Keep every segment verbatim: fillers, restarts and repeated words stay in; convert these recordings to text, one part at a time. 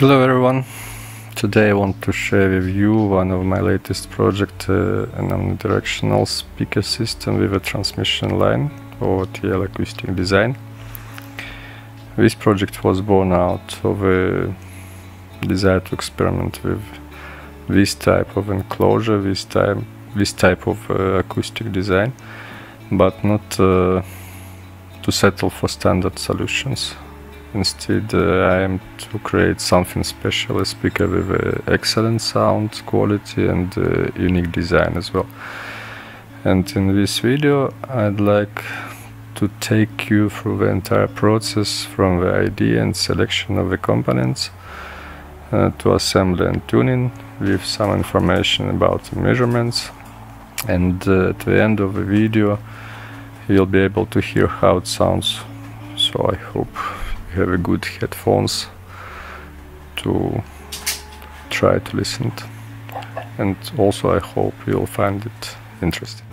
Hello everyone, today I want to share with you one of my latest project, uh, an omnidirectional speaker system with a transmission line or T L acoustic design. This project was born out of a desire to experiment with this type of enclosure, this type, this type of uh, acoustic design, but not uh, to settle for standard solutions. Instead, uh, I am to create something special, a speaker with uh, excellent sound quality and uh, unique design as well. And in this video, I'd like to take you through the entire process from the idea and selection of the components uh, to assembly and tuning, with some information about the measurements. And uh, at the end of the video, you'll be able to hear how it sounds. So I hope you have a good headphones to try to listen to. And also I hope you'll find it interesting.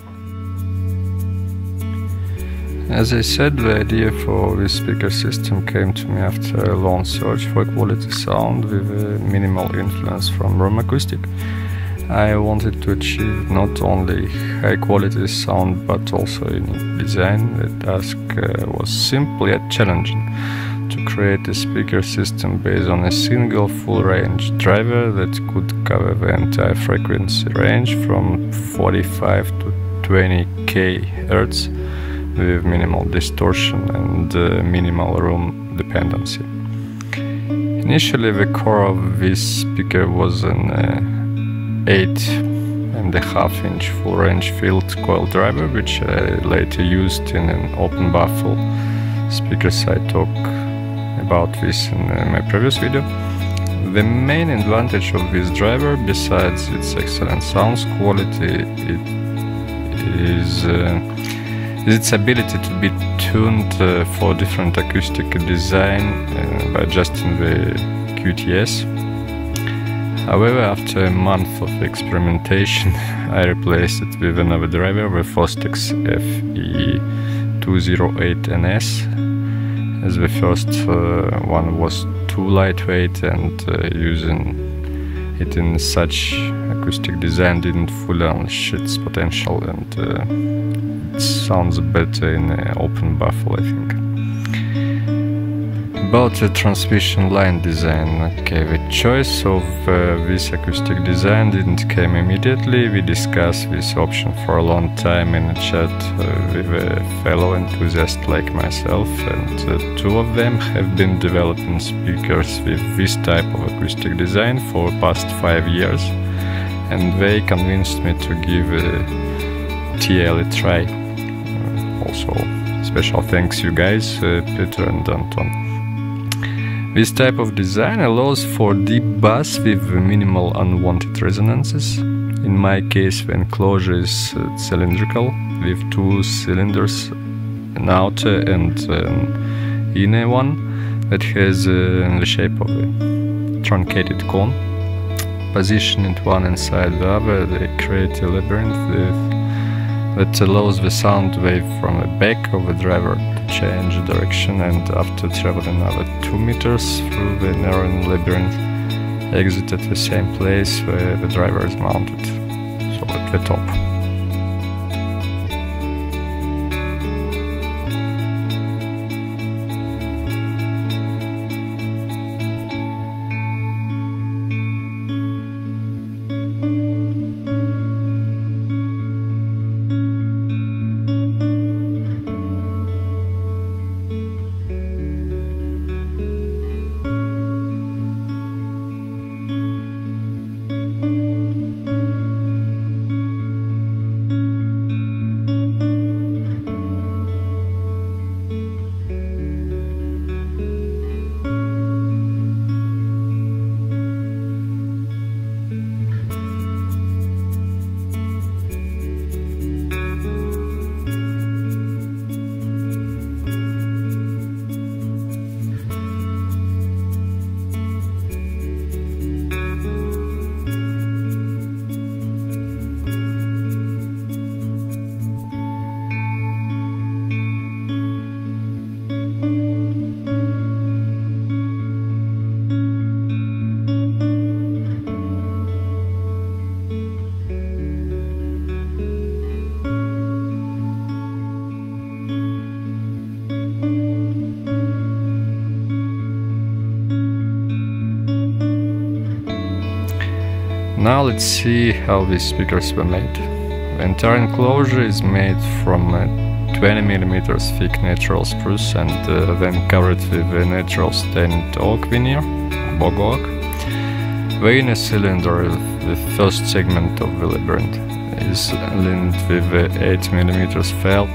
As I said, the idea for this speaker system came to me after a long search for quality sound with a minimal influence from room acoustic. I wanted to achieve not only high quality sound but also unique design. The task uh, was simple yet challenging: to create a speaker system based on a single full-range driver that could cover the entire frequency range from forty-five to twenty kilohertz with minimal distortion and uh, minimal room dependency. Initially, the core of this speaker was an uh, eight and a half inch full-range field coil driver, which I later used in an open baffle speakers. I talk about this in uh, my previous video. The main advantage of this driver, besides its excellent sound quality, it is, uh, is its ability to be tuned uh, for different acoustic design uh, by adjusting the Q T S. However, after a month of experimentation, I replaced it with another driver, the Fostex F E two oh eight N S. As the first uh, one was too lightweight, and uh, using it in such acoustic design didn't fully unleash its potential, and uh, it sounds better in an open baffle, I think. About the transmission line design, okay, the choice of uh, this acoustic design didn't come immediately. We discussed this option for a long time in a chat uh, with a fellow enthusiast like myself, and uh, two of them have been developing speakers with this type of acoustic design for the past five years, and they convinced me to give uh, T L a try. Uh, also, special thanks you guys, uh, Peter and Anton. This type of design allows for deep bass with minimal unwanted resonances. In my case, the enclosure is uh, cylindrical, with two cylinders, an outer and an inner one, that has uh, the shape of a truncated cone. Positioned one inside the other, they create a labyrinth with, that allows the sound wave from the back of the driver change direction, and after traveling another two meters through the narrowing labyrinth, exit at the same place where the driver is mounted, so at the top. Now let's see how these speakers were made. The entire enclosure is made from twenty millimeter thick natural spruce and uh, then covered with a natural stained oak veneer, bog oak. The inner cylinder, the first segment of the labyrinth, is lined with an eight millimeter felt.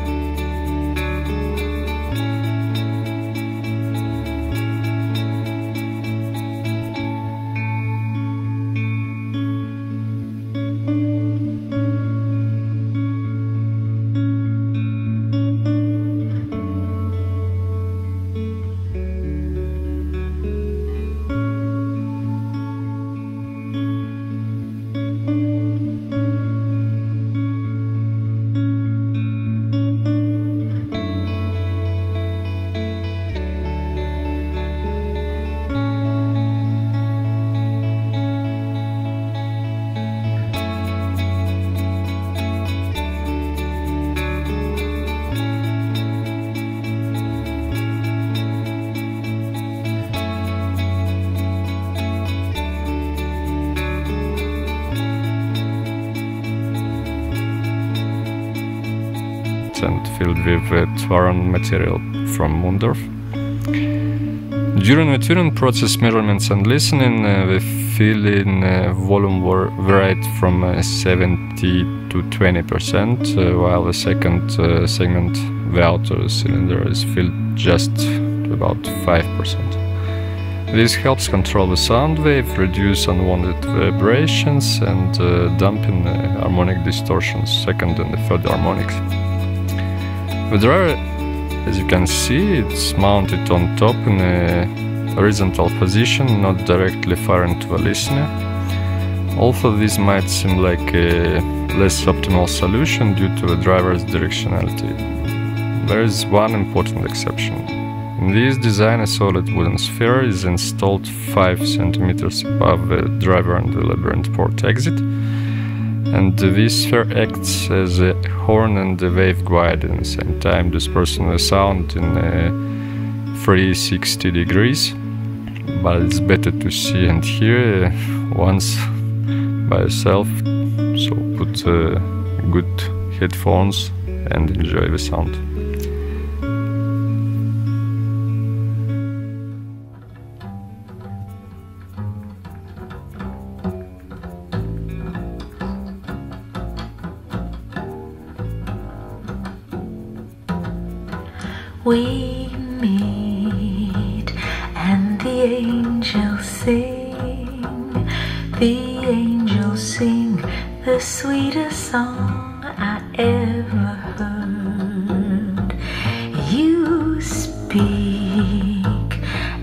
And filled with uh, Twaron material from Mundorf. During the tuning process, measurements and listening, uh, the fill-in uh, volume were varied from uh, seventy to twenty percent, uh, while the second uh, segment, the outer cylinder, is filled just to about five percent. This helps control the sound wave, reduce unwanted vibrations and uh, dampen uh, harmonic distortions, second and third harmonics. The driver, as you can see, it's mounted on top in a horizontal position, not directly firing to the listener. Although this might seem like a less optimal solution due to the driver's directionality, there is one important exception. In this design, a solid wooden sphere is installed five centimeters above the driver and the labyrinth port exit, and this sphere acts as a horn and a wave guide at the same time, dispersing the sound in uh, three hundred sixty degrees, but it's better to see and hear uh, once by yourself, so put uh, good headphones and enjoy the sound. We meet and the angels sing, the angels sing the sweetest song I ever heard. You speak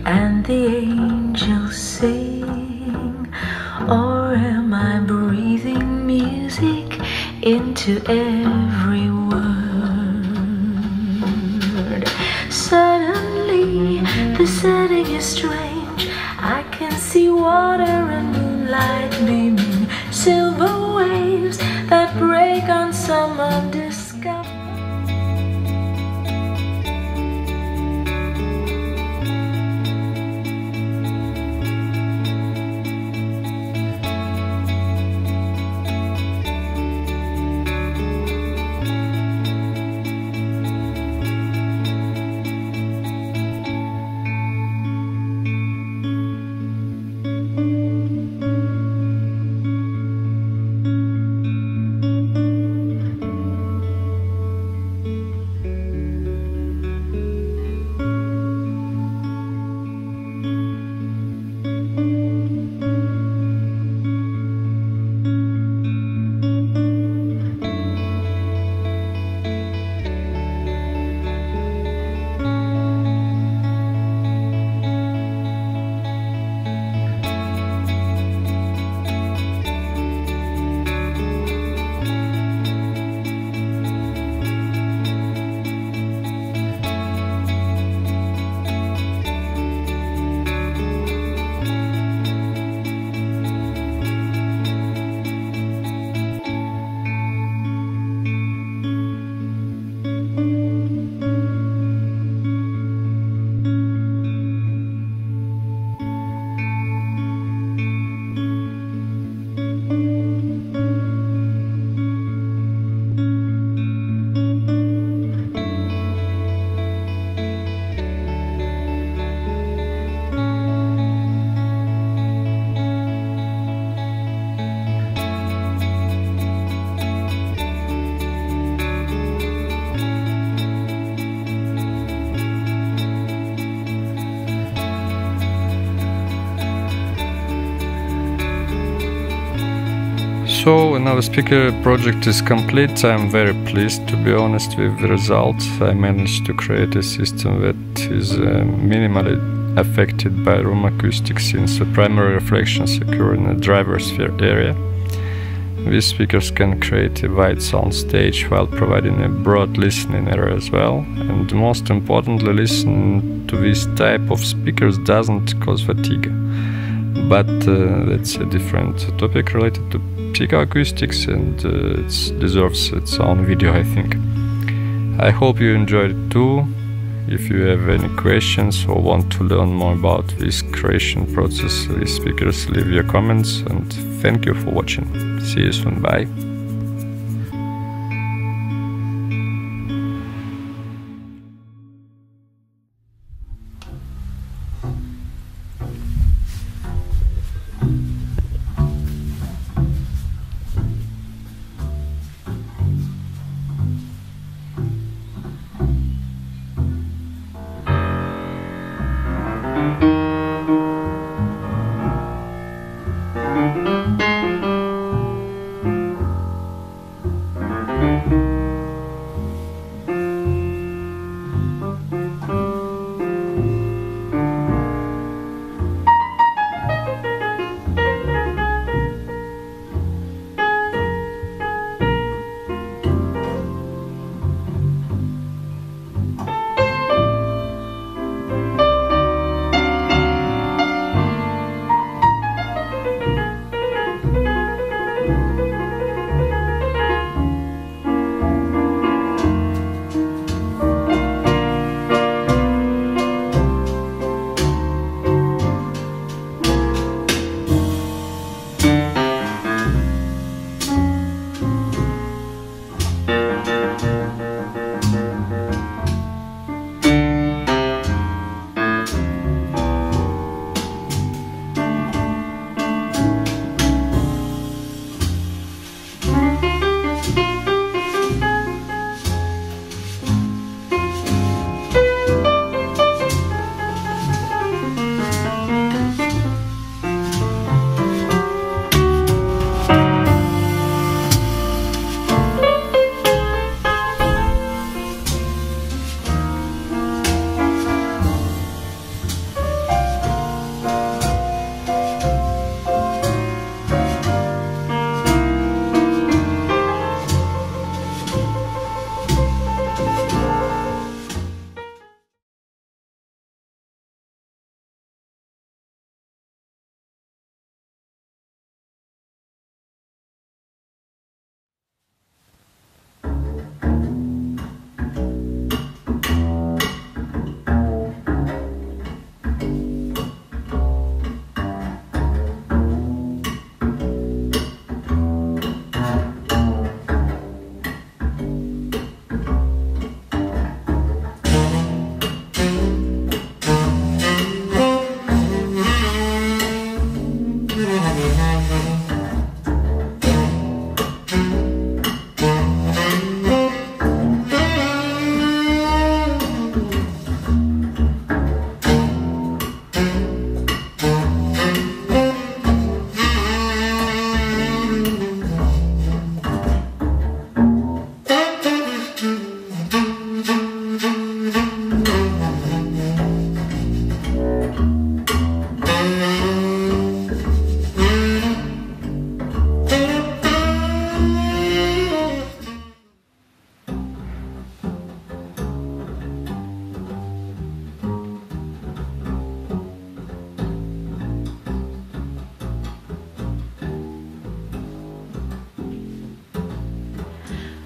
and the angels sing, or am I breathing music into every word? Suddenly, the setting is strange. I can see water and moonlight beaming, silver waves that break on some undiscovered. So another speaker project is complete. I'm very pleased, to be honest, with the results. I managed to create a system that is uh, minimally affected by room acoustics, since the primary reflections occur in the driver sphere area. These speakers can create a wide sound stage while providing a broad listening area as well. And most importantly, listening to this type of speakers doesn't cause fatigue. But uh, that's a different topic related to psychoacoustics, and uh, it deserves its own video, I think. I hope you enjoyed it too. If you have any questions or want to learn more about this creation process, these speakers, leave your comments, and thank you for watching. See you soon, bye.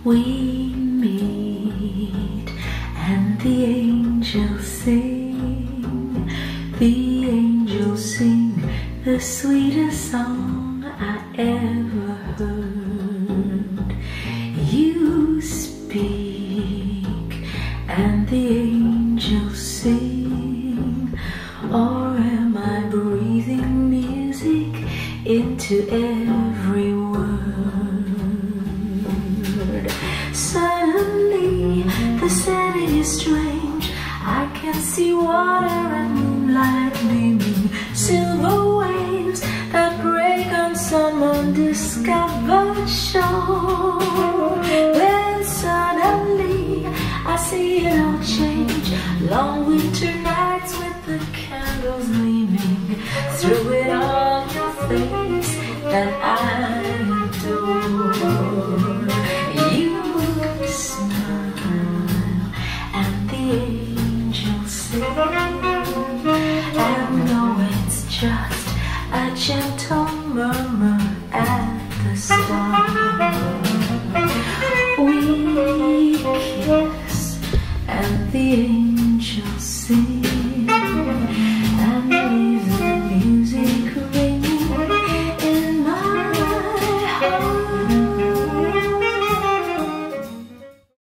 We meet and the angels sing, the angels sing the sweetest song I ever heard. You speak and the angels sing, or am I breathing music into every word? Suddenly, the setting is strange. I can see water and moonlight gleaming, silver waves that break on sunrise. from undiscovered shore. When suddenly I see it all change. Long winter nights with the candles gleaming. Through it all, your face that I adore. You smile and the angels sing. And though it's just a gentle murmur at the start, we kiss and the angels sing.